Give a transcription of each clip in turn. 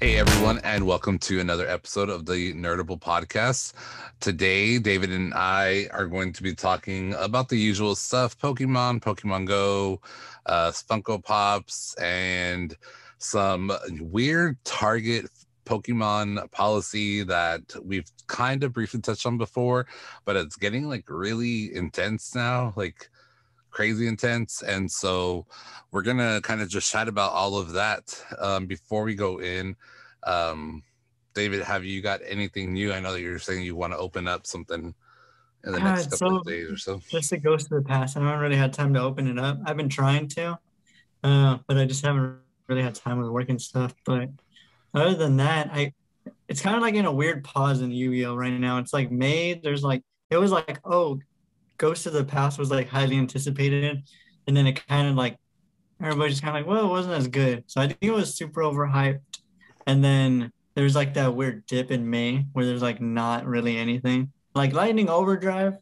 Hey everyone, and welcome to another episode of the Nerdable Podcast. Today, David and I are going to be talking about the usual stuff: Pokemon, Pokemon Go, Funko Pops, and some weird Target Pokemon policy that we've kind of briefly touched on before, but it's getting like really intense now, like crazy intense. And so we're gonna kind of just chat about all of that. Before we go in, David, have you got anything new? I know that you're saying you want to open up something in the next couple of days or so. Just a ghost of the past. I haven't really had time to open it up. I've been trying to, but I just haven't really had time with work and stuff. But other than that, it's kind of like in a weird pause in Yu-Gi-Oh! Right now. It's like May, Ghost of the Past was like highly anticipated, and then it kind of like everybody just kind of like, well, it wasn't as good. So I think it was super overhyped. And then there's like that weird dip in May where there's like not really anything, like Lightning Overdrive,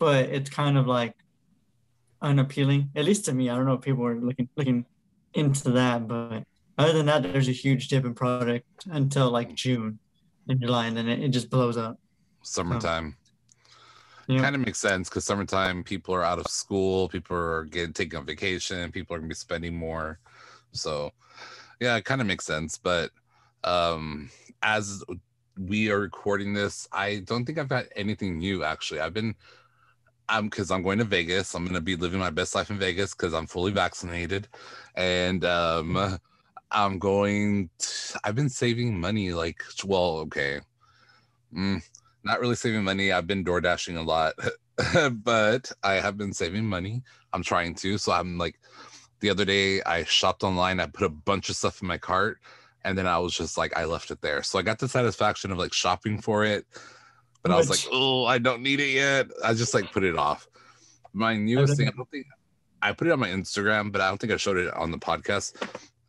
but it's kind of like unappealing, at least to me. I don't know if people are looking into that, but other than that, there's a huge dip in product until like June and July, and then it just blows up. Summertime. So. Yep. Kind of makes sense, because summertime people are out of school, people are taking a vacation, people are gonna be spending more. So yeah, it kind of makes sense. But as we are recording this, I don't think I've got anything new actually. Because I'm going to Vegas. I'm gonna be living my best life in Vegas because I'm fully vaccinated, and I've been saving money like, well, okay. Not really saving money. I've been door dashing a lot, but I have been saving money. I'm trying to. So I'm like, the other day I shopped online. I put a bunch of stuff in my cart, and then I was just like, I left it there. So I got the satisfaction of like shopping for it, but I was like, oh, I don't need it yet. I just like put it off. My newest thing, I put it on my Instagram, but I don't think I showed it on the podcast.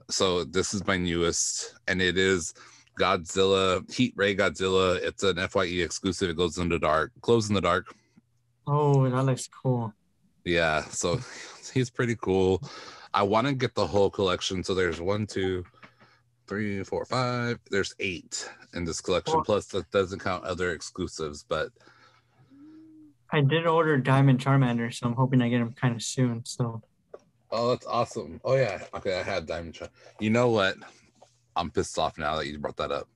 So this is my newest, and it is Godzilla, Heat Ray Godzilla. It's an FYE exclusive. It glows in the dark. Oh, that looks cool. Yeah, so he's pretty cool. I want to get the whole collection. So there's 1, 2, 3, 4, 5. There's 8 in this collection. Oh. Plus, that doesn't count other exclusives. But I did order Diamond Charmander, so I'm hoping I get him kind of soon. So. Oh, that's awesome. Oh yeah. Okay, I had Diamond Charmander. You know what? I'm pissed off now that you brought that up.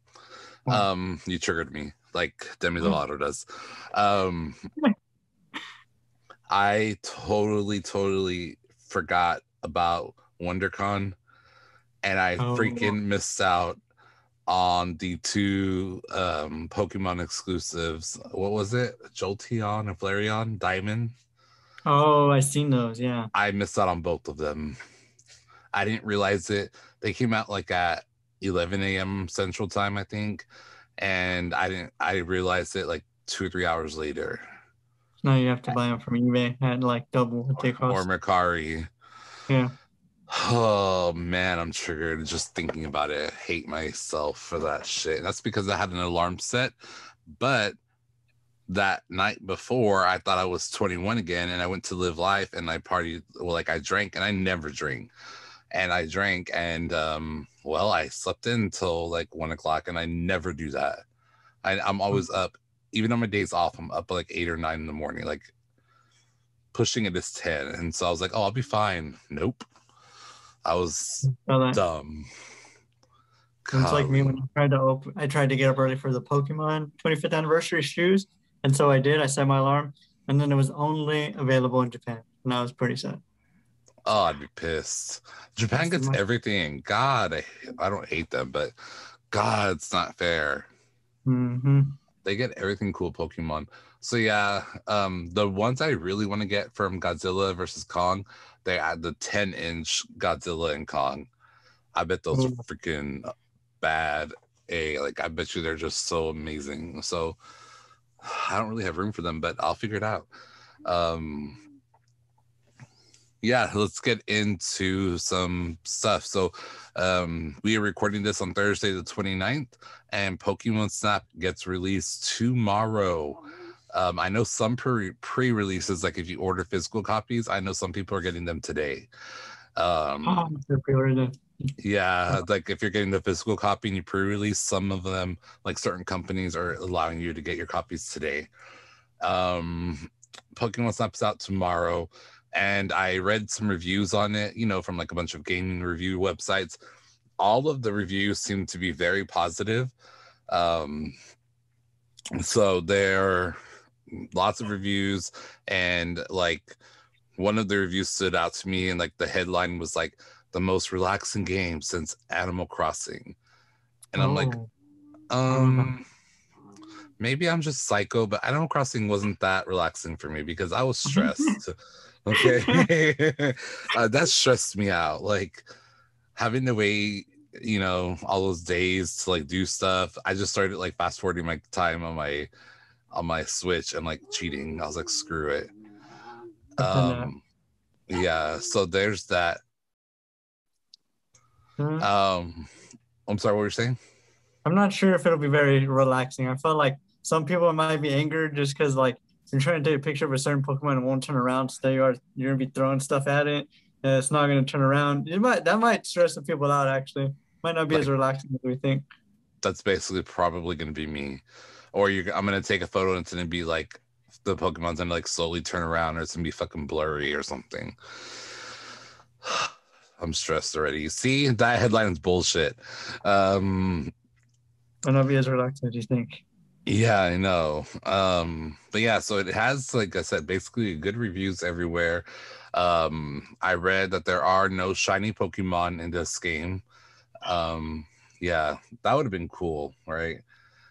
You triggered me, like Demi Lovato does. I totally forgot about WonderCon, and I freaking missed out on the 2 Pokemon exclusives. What was it? Jolteon and Flareon? Diamond? Oh, I've seen those, yeah. I missed out on both of them. I didn't realize it. They came out like at 11 a.m. Central Time, I think, and I realized it like 2 or 3 hours later. Now you have to buy them from eBay at like double what they cost. Or Mercari. Yeah. Oh man, I'm triggered just thinking about it. I hate myself for that shit. And that's because I had an alarm set, but that night before I thought I was 21 again, and I went to live life, and I partied. Well, like I drank, and I never drink. And I drank, and I slept in till like 1 o'clock, and I never do that. I'm always up, even on my days off. I'm up like 8 or 9 in the morning, like pushing it is 10. And so I was like, oh, I'll be fine. Nope, I was dumb. It's like me when I tried to get up early for the Pokemon 25th anniversary shoes, and so I did. I set my alarm, and then it was only available in Japan, and I was pretty sad. Oh, I'd be pissed. Japan gets everything. God, I don't hate them, but God, it's not fair. Mm-hmm. They get everything cool Pokemon. So yeah, the ones I really want to get from Godzilla versus Kong, they add the 10-inch Godzilla and Kong. I bet those are freaking bad. I bet you they're just so amazing. So I don't really have room for them, but I'll figure it out. Yeah, let's get into some stuff. So we are recording this on Thursday the 29th, and Pokemon Snap gets released tomorrow. I know some pre-releases, like if you order physical copies, I know some people are getting them today. Yeah, like if you're getting the physical copy and you pre-release, some of them, like certain companies, are allowing you to get your copies today. Pokemon Snap's out tomorrow, and I read some reviews on it, you know, from like a bunch of gaming review websites. All of the reviews seem to be very positive. So there are lots of reviews, and like one of the reviews stood out to me, and like the headline was like, the most relaxing game since Animal Crossing. And I'm like, maybe I'm just psycho, but Animal Crossing wasn't that relaxing for me because I was stressed. Okay. That stressed me out. Like having to wait, you know, all those days to like do stuff. I just started like fast forwarding my time on my Switch and like cheating. I was like, screw it. Yeah, so there's that. I'm sorry, what were you saying? I'm not sure if it'll be very relaxing. I felt like some people might be angered just because like you're trying to take a picture of a certain Pokemon and won't turn around, so there you are, you're gonna be throwing stuff at it and it's not gonna turn around. That might stress some people out, actually. Might not be like, as relaxing as we think. That's basically probably gonna be me. Or I'm gonna take a photo and it's gonna be like the Pokemon's gonna like slowly turn around, or it's gonna be fucking blurry or something. I'm stressed already. See, that headline is bullshit. And I'll be as relaxed as you think. Yeah, I know. But yeah, so it has, like I said, basically good reviews everywhere. I read that there are no shiny Pokemon in this game. Yeah, that would have been cool, right?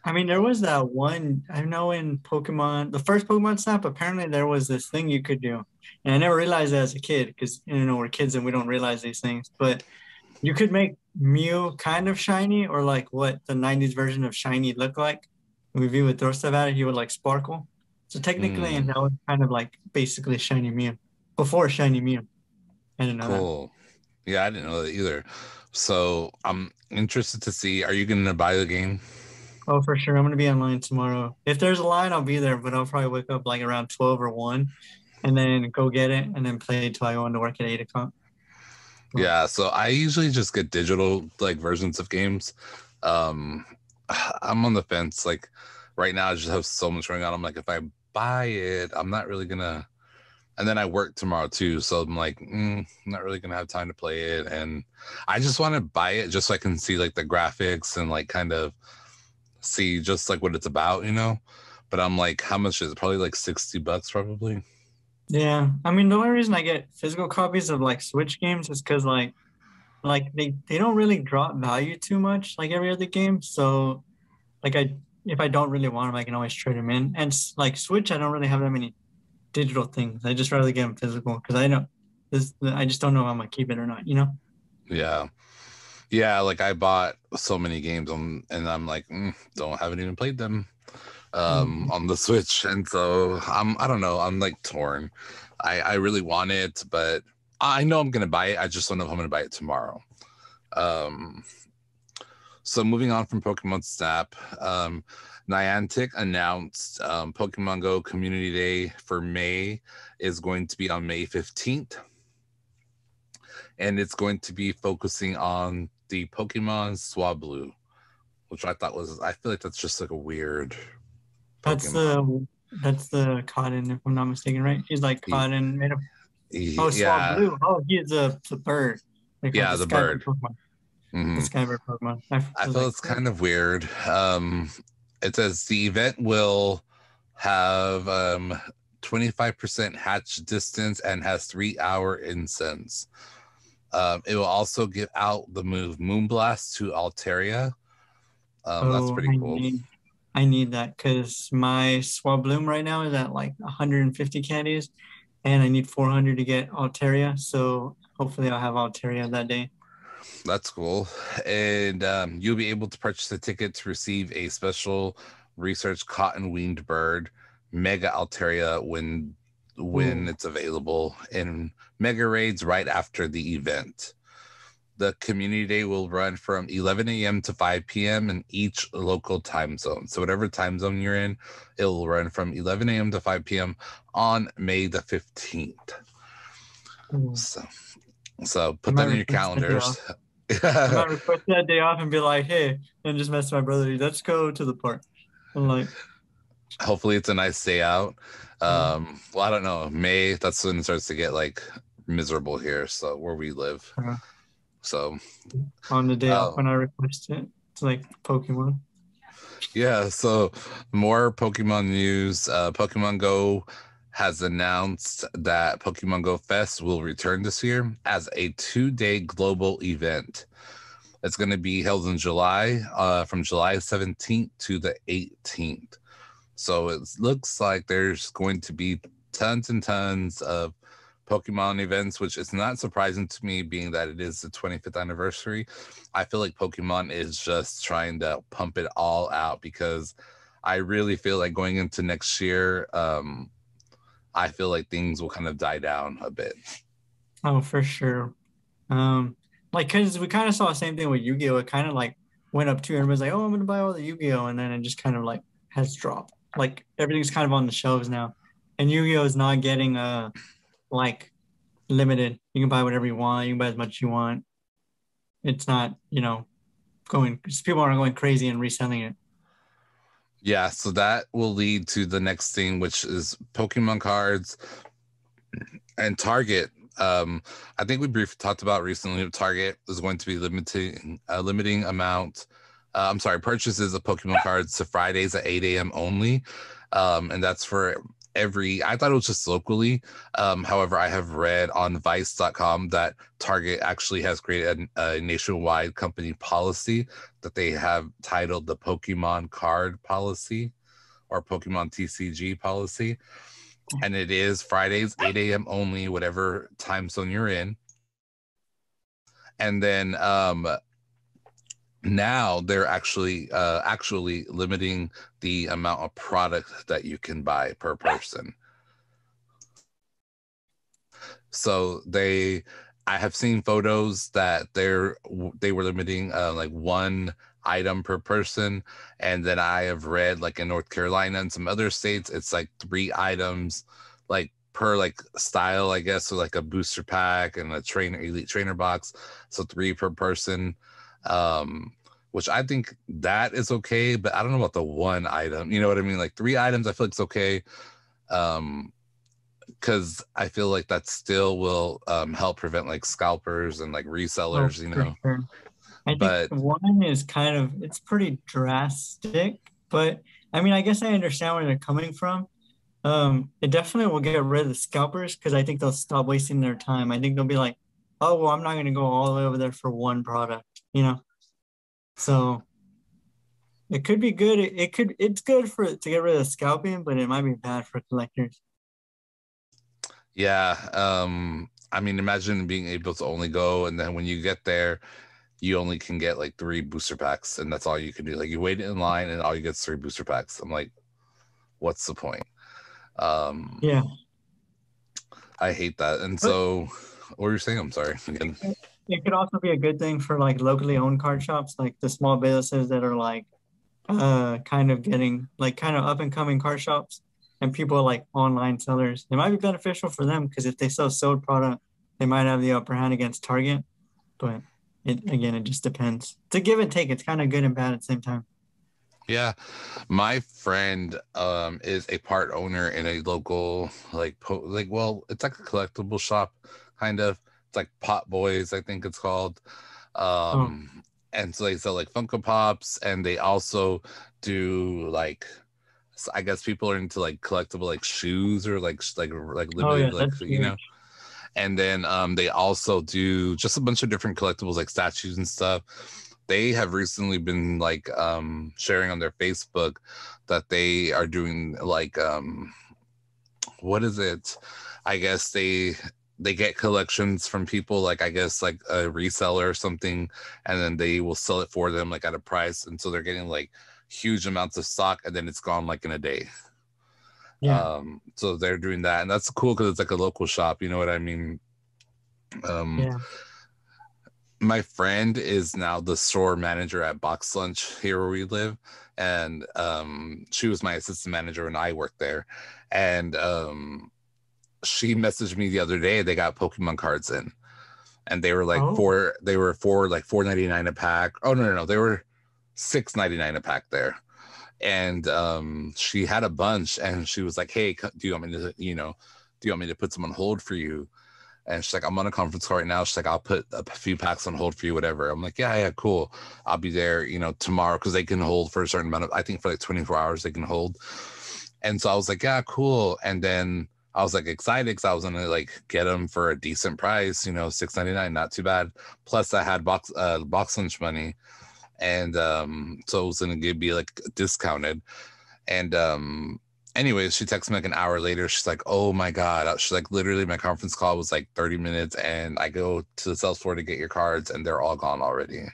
I mean, there was that one, I know in Pokemon, the first Pokemon Snap, apparently there was this thing you could do. And I never realized that as a kid because, you know, we're kids and we don't realize these things. But you could make Mew kind of shiny, or like what the 90s version of shiny looked like. If you would throw stuff at it, he would like sparkle. So technically, and that was kind of like basically shiny Mew before shiny Mew. I didn't know cool. that. Yeah, I didn't know that either. So I'm interested to see, are you going to buy the game? Oh, for sure. I'm going to be online tomorrow. If there's a line, I'll be there, but I'll probably wake up like around 12 or 1. And then go get it, and then play until I go into work at 8 o'clock. Yeah, so I usually just get digital, like, versions of games. I'm on the fence. Like, right now I just have so much going on. I'm like, if I buy it, I'm not really going to... And then I work tomorrow, too, so I'm like, I'm not really going to have time to play it. And I just want to buy it just so I can see, like, the graphics and, like, kind of see just, like, what it's about, you know? But I'm like, how much is it? Probably, like, $60 probably. Yeah, I mean, the only reason I get physical copies of, like, Switch games is because, like they don't really drop value too much, like every other game. So, like, if I don't really want them, I can always trade them in. And, like, Switch, I don't really have that many digital things. I just rather get them physical because I just don't know if I'm going to keep it or not, you know? Yeah. Yeah, like, I bought so many games, and I'm like, haven't even played them. On the Switch, and so I don't know, I'm like torn. I really want it, but I know I'm gonna buy it. I just don't know if I'm gonna buy it tomorrow. So moving on from Pokemon Snap, Niantic announced Pokemon Go Community Day for May is going to be on May 15th, and it's going to be focusing on the Pokemon Swablu, which I thought was, I feel like that's just like a weird Pokemon. That's the cotton, if I'm not mistaken, right? He's like cotton made of Swablu. Oh, he's a bird. Yeah, the bird. The Skybird Pokemon. I feel like, it's kind of weird. It says the event will have 25% hatch distance and has 3-hour incense. It will also give out the move Moonblast to Altaria. That's pretty cool. I need that because my Swabloom right now is at like 150 candies, and I need 400 to get Altaria. So hopefully I'll have Altaria that day. That's cool. And you'll be able to purchase a ticket to receive a special research cotton-winged bird, Mega Altaria, when it's available, in Mega Raids right after the event. The community day will run from 11 a.m. to 5 p.m. in each local time zone. So whatever time zone you're in, it will run from 11 a.m. to 5 p.m. on May the 15th. So put that in your calendars. I might request that day off and be like, hey, and just mess with my brother. Let's go to the park. I'm like, hopefully it's a nice day out. Well, I don't know. May, that's when it starts to get like miserable here. So where we live. So on the day off when I request it, it's like Pokemon. Yeah. So more Pokemon news. Pokemon Go has announced that Pokemon Go Fest will return this year as a 2-day global event. It's going to be held in July, from July 17th to the 18th. So it looks like there's going to be tons and tons of Pokemon events, which is not surprising to me, being that it is the 25th anniversary. I feel like Pokemon is just trying to pump it all out, because I really feel like going into next year, I feel like things will kind of die down a bit. Oh, for sure. Like, because we kind of saw the same thing with Yu-Gi-Oh! It kind of like went up to, and everybody's like, oh, I'm going to buy all the Yu-Gi-Oh! And then it just kind of like has dropped. Like, everything's kind of on the shelves now. And Yu-Gi-Oh! Is not getting, like, limited. You can buy whatever you want. You can buy as much as you want. It's not, you know, going, people aren't going crazy and reselling it. Yeah, so that will lead to the next thing, which is Pokemon cards and Target. I think we briefly talked about recently, Target is going to be limiting amount. I'm sorry, purchases of Pokemon cards to Fridays at 8 a.m. only. And that's for every, I thought it was just locally. However, I have read on Vice.com that Target actually has created a nationwide company policy that they have titled the Pokemon Card Policy or Pokemon TCG Policy. And it is Fridays, 8 a.m. only, whatever time zone you're in. And then now they're actually limiting the amount of product that you can buy per person. So I have seen photos that they were limiting like one item per person. And then I have read like in North Carolina and some other states, it's like 3 items like per like style, I guess. So like a booster pack and a elite trainer box. So 3 per person. Which I think that is okay, but I don't know about the one item. You know what I mean? Like 3 items, I feel like it's okay. Because I feel like that still will help prevent like scalpers and like resellers, you know. Sure. I think one is kind of, it's pretty drastic, but I mean, I guess I understand where they're coming from. It definitely will get rid of the scalpers, because I think they'll stop wasting their time. I think they'll be like, oh, well, I'm not going to go all the way over there for one product, you know? So it could be good. It's good for it to get rid of the scalping, but it might be bad for collectors. Yeah. I mean, imagine being able to only go, and then when you get there, you only can get like 3 booster packs, and that's all you can do. Like, you wait in line and all you get is 3 booster packs. I'm like, what's the point? Yeah. I hate that. And so... What were you saying? I'm sorry. Again. It could also be a good thing for like locally owned card shops, like the small businesses that are like kind of getting like kind of up and coming card shops and people like online sellers. It might be beneficial for them, because if they sell sold product, they might have the upper hand against Target. But it just depends. It's a give and take. It's kind of good and bad at the same time. Yeah. My friend is a part owner in a local it's like a collectible shop. Kind of, it's like Pop Boys, I think it's called. And so they sell like Funko Pops, and they also do like, I guess people are into like collectible like shoes or like limited, you know. And then they also do just a bunch of different collectibles like statues and stuff. They have recently been like sharing on their Facebook that they are doing like what is it? I guess they get collections from people, like I guess like a reseller or something, and then they will sell it for them like at a price, and so they're getting like huge amounts of stock, and then it's gone like in a day. Yeah. So they're doing that, and that's cool because it's like a local shop, you know what I mean? Yeah. My friend is now the store manager at Box Lunch here where we live, and she was my assistant manager when I worked there, and she messaged me the other day. They got Pokemon cards in, and they were like they were $4.99 a pack. Oh no, they were $6.99 a pack there. And she had a bunch, and she was like, "Hey, do you want me to put some on hold for you?" And she's like, "I'm on a conference call right now." She's like, "I'll put a few packs on hold for you, whatever." I'm like, "Yeah, cool. I'll be there, tomorrow," because they can hold for a certain amount of, I think for like 24 hours they can hold. And so I was like, "Yeah, cool." And then I was like excited because I was gonna get them for a decent price, $6.99, not too bad. Plus I had box lunch money, and so it was gonna be discounted. And anyways, she texts me an hour later. She's like, "Oh my God." She's like, "Literally my conference call was 30 minutes and I go to the sales floor to get your cards and they're all gone already."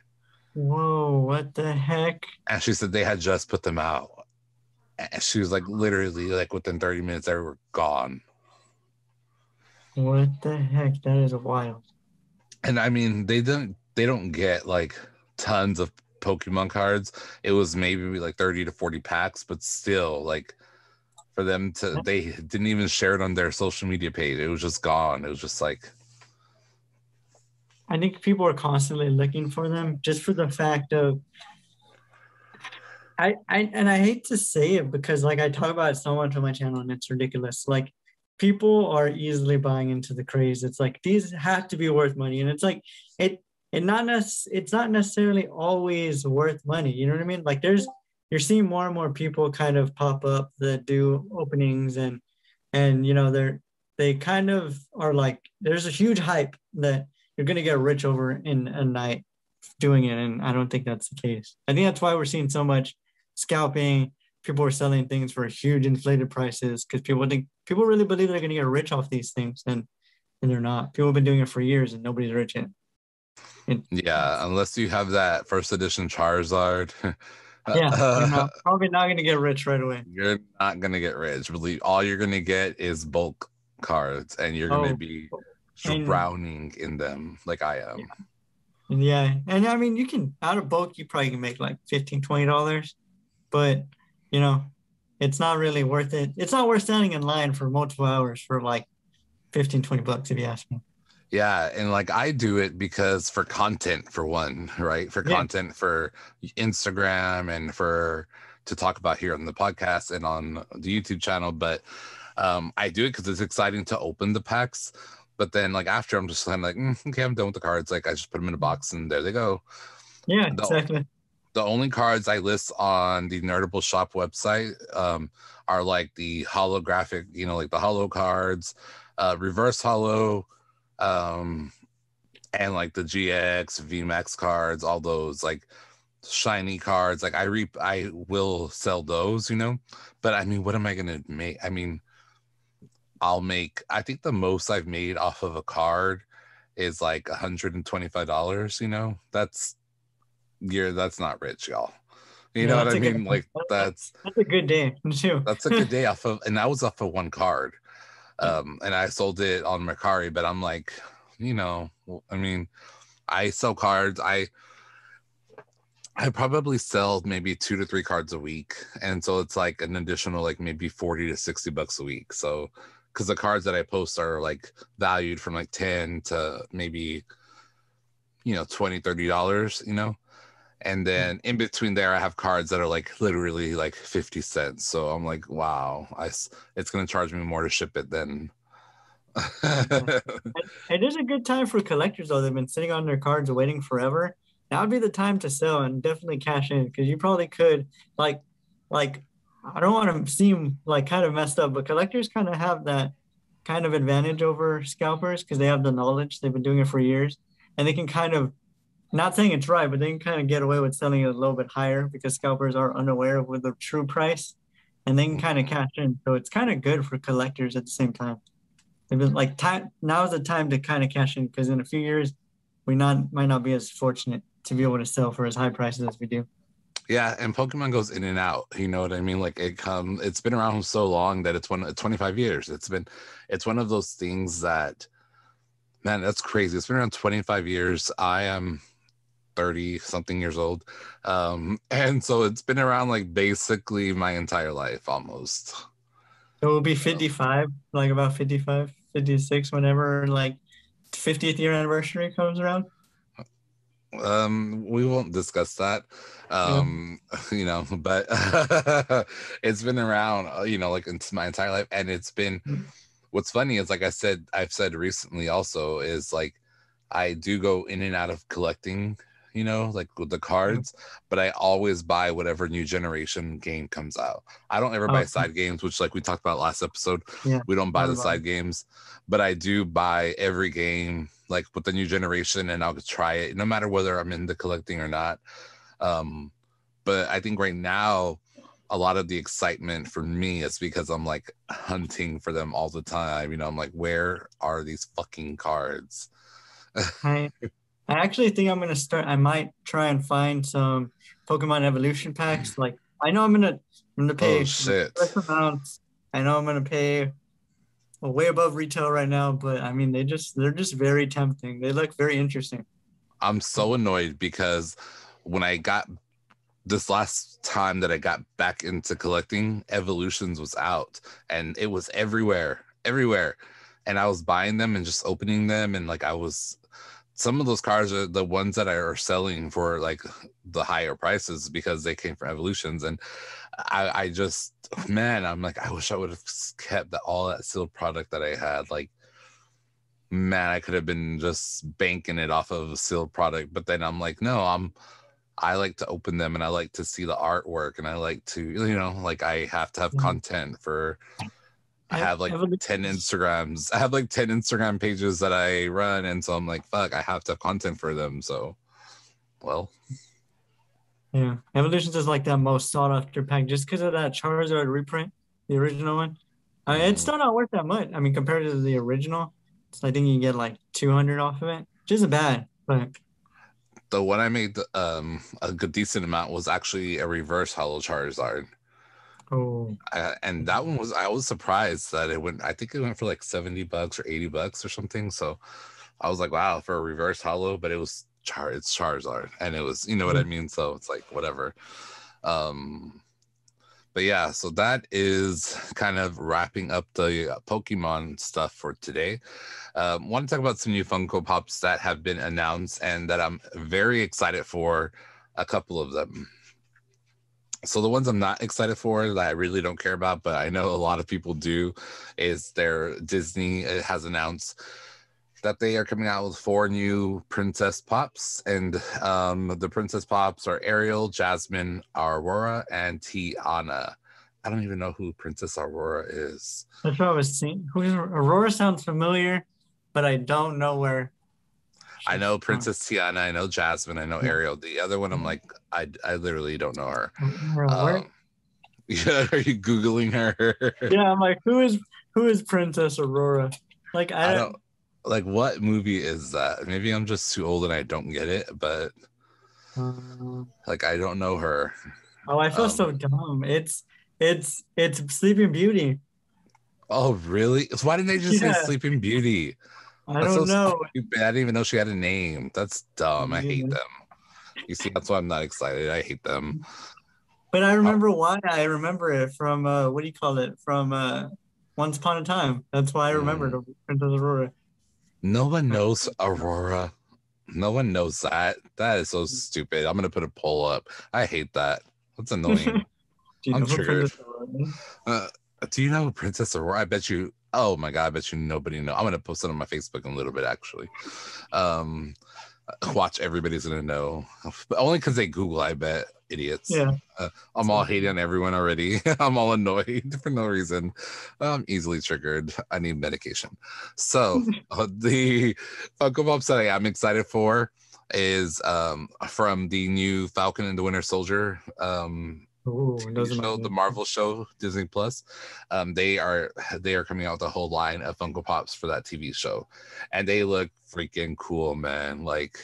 Whoa, what the heck? And she said they had just put them out. And she was like, "Literally within 30 minutes, they were gone." What the heck? That is wild. And I mean, they don't get tons of Pokemon cards. It was maybe 30 to 40 packs, but still for them to, they didn't even share it on their social media page. It was just gone. It was just I think people are constantly looking for them just for the fact of, I hate to say it because I talk about it so much on my channel and it's ridiculous. People are easily buying into the craze. It's these have to be worth money. And it's it's not necessarily always worth money. You know what I mean? You're seeing more and more people kind of pop up that do openings and they kind of are there's a huge hype that you're going to get rich over in a night doing it. And I don't think that's the case. I think that's why we're seeing so much scalping. People are selling things for huge inflated prices because people really believe they're going to get rich off these things and they're not. People have been doing it for years and nobody's rich yet. Yeah, unless you have that first edition Charizard. Yeah, probably not going to get rich right away. You're not going to get rich. Really, all you're going to get is bulk cards, and you're going to be drowning in them like I am. Yeah, and I mean, you can, out of bulk, you probably can make $15, $20, but, it's not really worth it. It's not worth standing in line for multiple hours for $15, $20 if you ask me. Yeah, and I do it because for content, for one, right? For content, for Instagram and to talk about here on the podcast and on the YouTube channel. But I do it because it's exciting to open the packs. But then after, I'm just kind of okay, I'm done with the cards. I just put them in a box and there they go. Yeah, exactly. The only cards I list on the Nerdable Shop website are the holographic, the holo cards, reverse holo, and the GX, VMAX cards, all those shiny cards. I will sell those, but I mean, what am I gonna make? I mean, I think the most I've made off of a card is $125, that's not rich, y'all. You know what I mean? That's a good day too. That's a good day off of, and that was off of one card. And I sold it on Mercari, but I'm I mean, I sell cards. I probably sell maybe 2 to 3 cards a week. And so it's an additional, maybe $40 to $60 a week. So, cause the cards that I post are valued from 10 to maybe, $20, $30, and then in between there, I have cards that are literally 50 cents. So I'm wow, it's going to charge me more to ship it than. It is a good time for collectors, though. They've been sitting on their cards waiting forever. Now would be the time to sell and definitely cash in because you probably could, I don't want to seem kind of messed up, but collectors kind of have that kind of advantage over scalpers because they have the knowledge. They've been doing it for years and they can kind of, not saying it's right, but they can kind of get away with selling it a little bit higher because scalpers are unaware of the true price and they can kind of cash in. So it's kind of good for collectors at the same time. They've been now is the time to kind of cash in because in a few years, we might not be as fortunate to be able to sell for as high prices as we do. Yeah, and Pokemon goes in and out. You know what I mean? It's been around so long that it's 25 years. It's one of those things that, man, that's crazy. It's been around 25 years. I am 30 something years old, and so it's been around basically my entire life almost. It will be 55, about 55, 56, whenever 50th year anniversary comes around? We won't discuss that, you know, but it's been around, you know, like it's my entire life. And it's been, what's funny is, like I said, I've said recently also is like, I do go in and out of collecting, you know, like with the cards, but I always buy whatever new generation game comes out. I don't ever buy side games, which like we talked about last episode, we don't buy the side games, but I do buy every game like with the new generation, and I'll try it no matter whether I'm into collecting or not. But I think right now, a lot of the excitement for me is because I'm like hunting for them all the time. You know, I'm like, where are these fucking cards? I actually think I'm going to start, I might try and find some Pokemon Evolution packs. Like, I know I'm going to pay amounts. I know I'm going to pay way above retail right now, but I mean, they're just very tempting. They look very interesting. I'm so annoyed because when I got this last time that I got back into collecting, Evolutions was out and it was everywhere. And I was buying them and just opening them. And like, some of those cards are the ones that are selling for like the higher prices because they came from Evolutions. And I just, man, I'm like, I wish I would have kept all that sealed product that I had. Like, man, I could have been just banking it off of a sealed product. But then I'm like, no, I like to open them and I like to see the artwork and I like to, you know, like I have to have content for... I have like 10 Instagrams. I have like 10 Instagram pages that I run. And so I'm like, fuck, I have to have content for them. So, well. Yeah. Evolutions is like that most sought after pack just because of that Charizard reprint, the original one. It's still not worth that much. I mean, compared to the original, so I think you can get like 200 off of it, which isn't bad. But the one I made a good decent amount was actually a reverse holo Charizard. Oh, and that one I was surprised that it went. I think it went for like $70 or $80 or something. So I was like, wow, for a reverse holo, but it was it's Charizard, and it was, you know what I mean. So it's like whatever. But yeah, so that is kind of wrapping up the Pokemon stuff for today. Want to talk about some new Funko Pops that have been announced and that I'm very excited for. A couple of them. So the ones I'm not excited for that I really don't care about, but I know a lot of people do, is Disney has announced that they are coming out with 4 new Princess Pops. And the Princess Pops are Ariel, Jasmine, Aurora, and Tiana. I don't even know who Princess Aurora is. That's what I was seeing. Aurora sounds familiar, but I don't know where. I know Princess Tiana, I know Jasmine, I know Ariel. The other one, I'm like, I literally don't know her. Are you Googling her? Yeah, I'm like, who is Princess Aurora? Like, I don't like, what movie is that? Maybe I'm just too old and I don't get it, but like, I don't know her. Oh, I feel so dumb. It's Sleeping Beauty. Oh, really? Why didn't they just say Sleeping Beauty? I don't know. Stupid. I didn't even know she had a name. That's dumb. I hate them. You see, that's why I'm not excited. I hate them. But I remember why. I remember it from, from Once Upon a Time. That's why I remembered Princess Aurora. No one knows Aurora. No one knows that. That is so stupid. I'm going to put a poll up. I hate that. That's annoying. I'm triggered. Do you know Princess Aurora? I bet you. Oh my God, I bet you nobody knows. I'm going to post it on my Facebook in a little bit, actually. Watch, everybody's going to know. But only because they Google, I bet. Idiots. Yeah. I'm all hating on everyone already. I'm all annoyed for no reason. I'm easily triggered. I need medication. So the Funko Pops that I am excited for is from the new Falcon and the Winter Soldier show, the Marvel show, Disney Plus. They are coming out with a whole line of Funko Pops for that TV show, and they look freaking cool, man. Like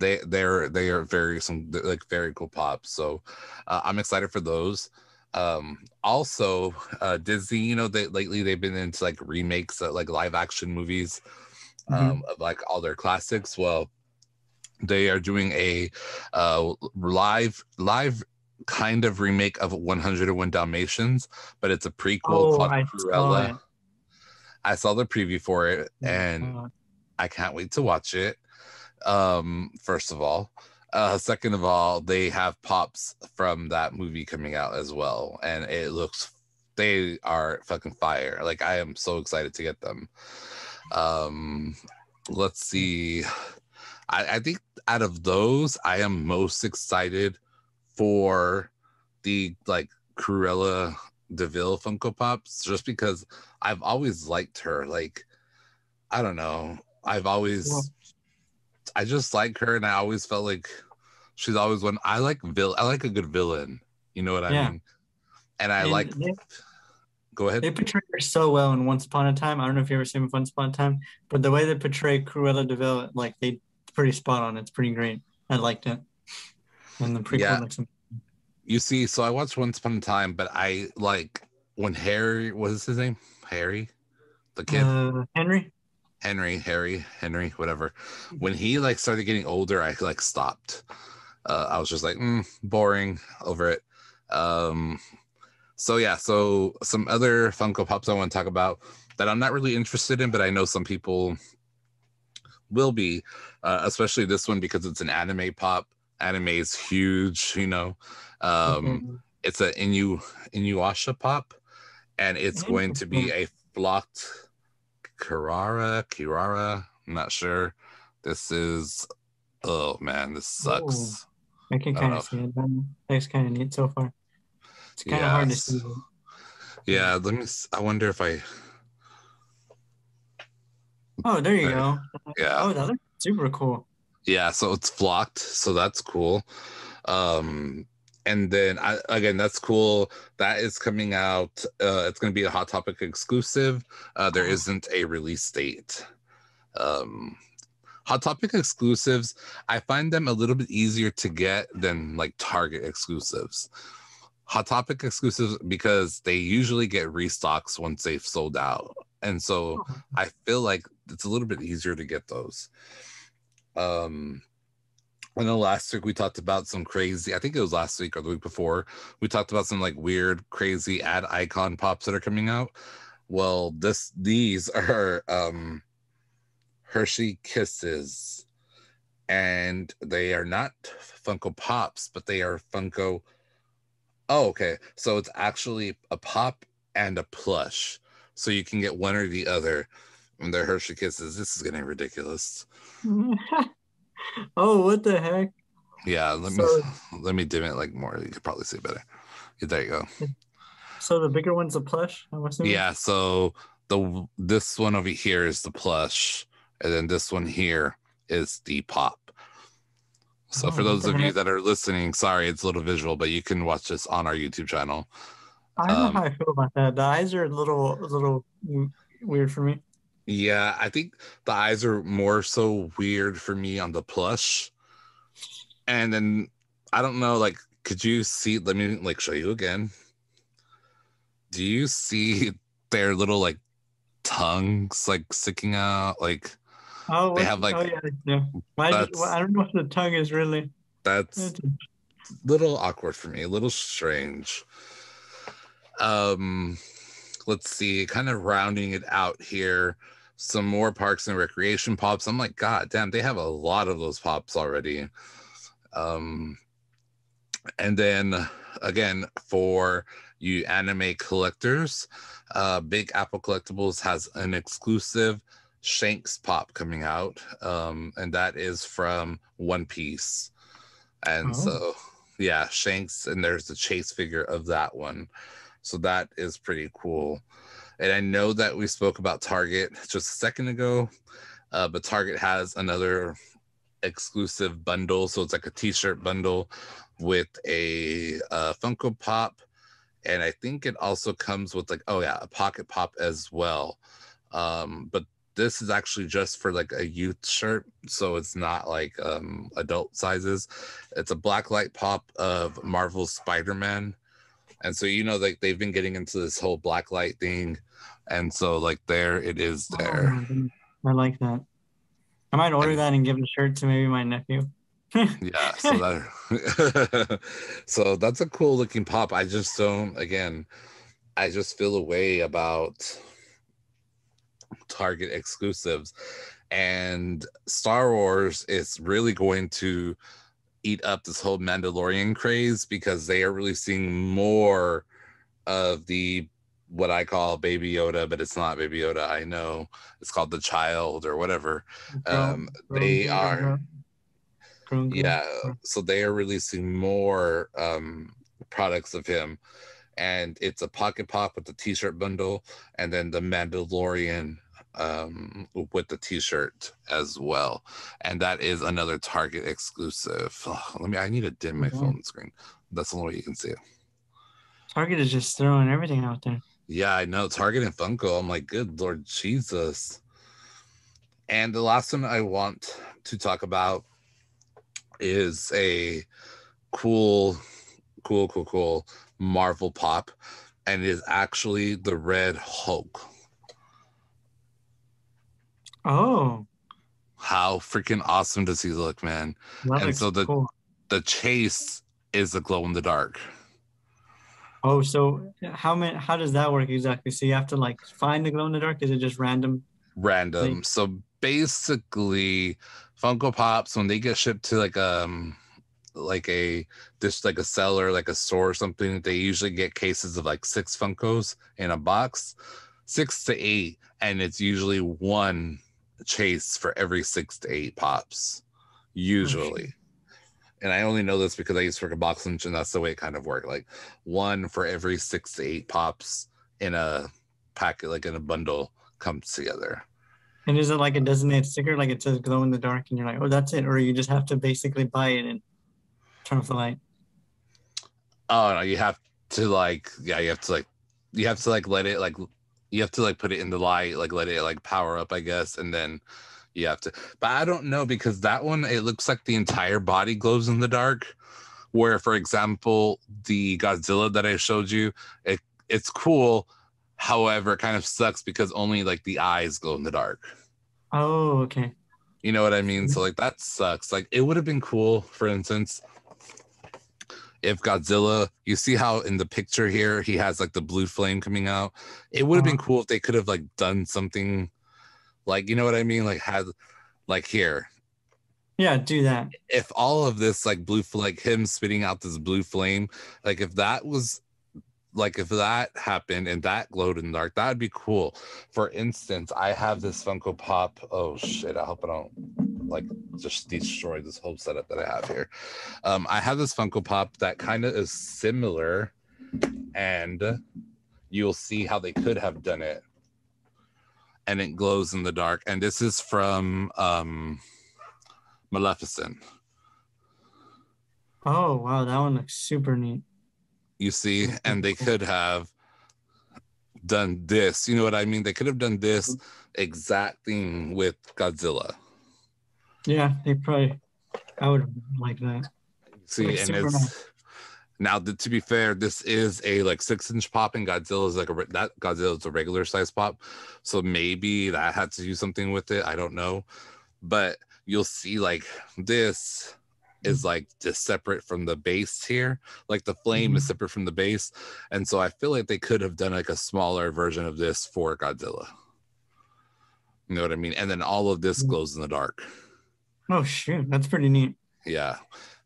they are very cool pops. So I'm excited for those. Also, Disney, you know, they've been into like remakes of like live action movies, of like all their classics. Well, they are doing a live kind of remake of 101 Dalmatians, but it's a prequel called Cruella. I saw the preview for it, and I can't wait to watch it. First of all. Second of all, they have pops from that movie coming out as well. And it looks, they are fucking fire. Like, I am so excited to get them. Let's see. I think out of those, I am most excited for the, like, Cruella DeVille Funko Pops, just because I've always liked her. Like, I don't know. I've always... Yeah. I just like her, and I always felt like she's always one. I like a good villain. You know what I mean? And I like... Go ahead. They portray her so well in Once Upon a Time. I don't know if you've ever seen Once Upon a Time, but the way they portray Cruella DeVille, like, they pretty spot on. It's pretty great. I liked it. And the prequel looks amazing. You see, so I watched Once Upon a Time, but I like when Harry... What is his name? Harry? The kid? Henry, whatever. When he like started getting older, I like stopped. I was just like, boring, over it. So yeah, so some other Funko Pops I want to talk about that I'm not really interested in, but I know some people will be, especially this one because it's an anime pop. Anime's huge, you know. It's an Inuyasha pop, and it's going to be a flocked Kirara, I'm not sure. This is, oh man, this sucks. Ooh, I can kind of see it. That's kind of neat so far. It's kind of hard to see. Yeah, let me, I wonder if I... Oh, there you go. Yeah. Oh, that looks super cool. Yeah, so it's flocked, so that's cool. And then, again, that's cool. That is coming out. It's going to be a Hot Topic exclusive. There isn't a release date. Hot Topic exclusives, I find them a little bit easier to get than, like, Target exclusives. Hot Topic exclusives, because they usually get restocks once they've sold out. And so I feel like it's a little bit easier to get those. I know last week we talked about some crazy, I think it was last week or the week before, we talked about some like weird, crazy ad icon pops that are coming out. Well, these are Hershey Kisses, and they are not Funko Pops, but they are Funko. Oh, okay. So it's actually a pop and a plush. So you can get one or the other. And they're Hershey Kisses. This is getting ridiculous. Oh, what the heck? Yeah, let me dim it like more. You could probably see it better. There you go. So the bigger one's the plush, I'm assuming? Yeah, so this one over here is the plush, and then this one here is the pop. So for those of you that are listening, sorry, it's a little visual, but you can watch this on our YouTube channel. I don't know how I feel about that. The eyes are a little weird for me. Yeah, I think the eyes are more so weird for me on the plush. And then, I don't know, like, could you see, let me, like, show you again. Do you see their little, like, tongues, like, sticking out? Like, oh, they have, like... Oh, yeah. I don't know if the tongue is really... That's a little awkward for me, a little strange. Let's see, kind of rounding it out here. Some more Parks and Recreation pops. I'm like, God damn, they have a lot of those pops already. And then, again, for you anime collectors, Big Apple Collectibles has an exclusive Shanks pop coming out, and that is from One Piece. And so, yeah, Shanks, and there's the chase figure of that one. So that is pretty cool. And I know that we spoke about Target just a second ago, but Target has another exclusive bundle. So it's like a t-shirt bundle with a Funko Pop. And I think it also comes with like, a Pocket Pop as well. But this is actually just for like a youth shirt. So it's not like adult sizes. It's a Blacklight Pop of Marvel's Spider-Man. And so, you know, like they've been getting into this whole Blacklight thing. And so, like, there it is there. I like that. I might order that and give the shirt to maybe my nephew. Yeah. So, so that's a cool looking pop. I just don't, again, I just feel a way about Target exclusives. And Star Wars is really going to eat up this whole Mandalorian craze, because they are releasing more of the what I call Baby Yoda, but it's not Baby Yoda. I know it's called the Child or whatever. So they are releasing more products of him, and it's a Pocket Pop with the T-shirt bundle, and then the Mandalorian with the T-shirt as well, and that is another Target exclusive. I need to dim my phone screen. That's the only way you can see it. Target is just throwing everything out there. Yeah, I know. Target and Funko. I'm like, good Lord Jesus. And the last one I want to talk about is a cool Marvel pop, and it is actually the Red Hulk. Oh. How freaking awesome does he look, man? And so the chase is the glow in the dark. Oh, so how does that work exactly? So you have to find the glow in the dark? Is it just random? Random. So basically, Funko Pops, when they get shipped to a seller, a store or something, they usually get cases of 6 Funkos in a box, 6 to 8, and it's usually one chase for every 6 to 8 pops, usually. And I only know this because I used to work at Box Lunch, and that's the way it kind of worked. One for every 6 to 8 pops in a packet, in a bundle, comes together. And is it a designated sticker? It says glow in the dark, and you're like, oh, that's it? Or you just have to basically buy it and turn off the light? Oh, no, you have to, let it, you have to, put it in the light, let it, power up, I guess, and then... You have to, but I don't know, because that one, it looks like the entire body glows in the dark, where, for example, the Godzilla that I showed you, it's cool. However, it kind of sucks because only the eyes glow in the dark. Oh, okay. You know what I mean? So that sucks. It would have been cool, for instance, if Godzilla, you see how in the picture here, he has the blue flame coming out. It would have been cool if they could have done something you know what I mean? Here. Yeah, do that. If all of this, him spitting out this blue flame, if that happened and that glowed in the dark, that'd be cool. For instance, I have this Funko Pop. Oh, shit. I hope I don't, just destroy this whole setup that I have here. I have this Funko Pop that kind of is similar, and you'll see how they could have done it. And it glows in the dark. And this is from Maleficent. Oh, wow. That one looks super neat. You see? And they could have done this. You know what I mean? They could have done this exact thing with Godzilla. Yeah, they probably... I would like that. See, and it's... Nice. Now, to be fair, this is a 6-inch pop, and Godzilla is Godzilla's a regular size pop, so maybe that had to do something with it. I don't know, but you'll see this is just separate from the base here. The flame is separate from the base, and so I feel they could have done a smaller version of this for Godzilla. You know what I mean? And then all of this glows in the dark. Oh shoot, that's pretty neat. Yeah.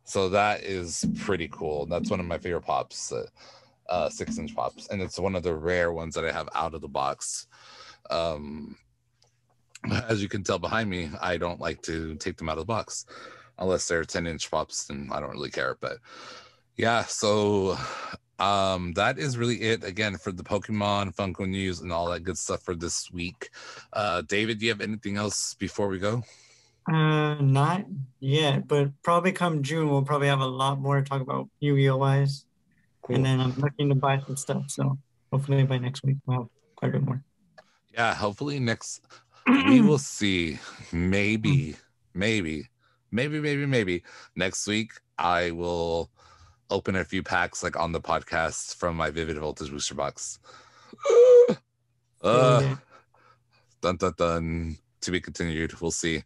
So that is pretty cool. That's one of my favorite pops, 6-inch pops. And it's one of the rare ones that I have out of the box. As you can tell behind me, I don't like to take them out of the box unless they're 10-inch pops, and I don't really care. But yeah, so that is really it, again, for the Pokemon, Funko news, and all that good stuff for this week. David, do you have anything else before we go? Not yet, but probably come June we'll probably have a lot more to talk about Yu-Gi-Oh! Wise. Cool. And then I'm looking to buy some stuff, so hopefully by next week we'll have quite a bit more. Yeah, hopefully next we will see. Maybe next week I will open a few packs on the podcast from my Vivid Voltage booster box. Dun dun dun. To be continued. We'll see.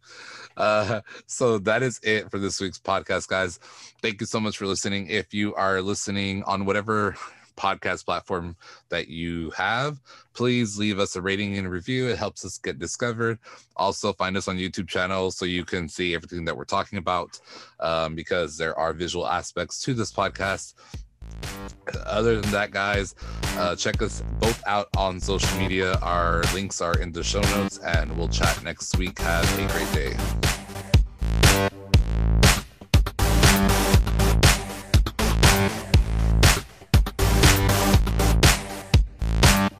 So that is it for this week's podcast, guys. Thank you so much for listening. If you are listening on whatever podcast platform that you have. Please leave us a rating and a review. It helps us get discovered. Also, find us on YouTube channel so you can see everything that we're talking about, because there are visual aspects to this podcast. Other than that, guys, check us both out on social media. Our links are in the show notes, and we'll chat next week. Have a great day.